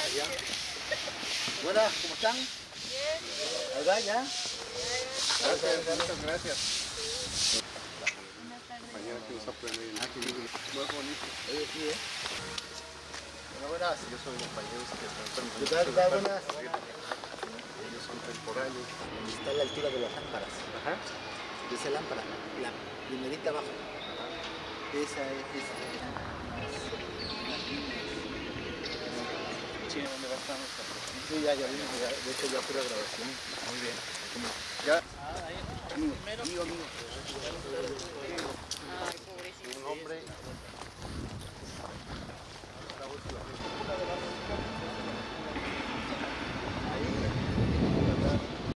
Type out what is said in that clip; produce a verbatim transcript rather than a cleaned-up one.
allá. Buenas, ¿cómo están? Bien. ¿Verdad ya? Gracias, muchas gracias. Mañana que nos aprenden aquí, muy bonito. Oye, sí, ¿eh? Bueno, buenas. Yo soy compañeros que están... ¿Qué tal? Está buenas. Ellos son temporales. Está a la altura de las lámparas. Ajá. De esa lámpara, la primerita abajo. Esa es, esa es. Sí, ¿dónde bajamos? Sí, ya, ya vimos, ya, de hecho ya fue la grabación. Muy bien. Ya. Ah, ahí. Amigo, amigo, amigo.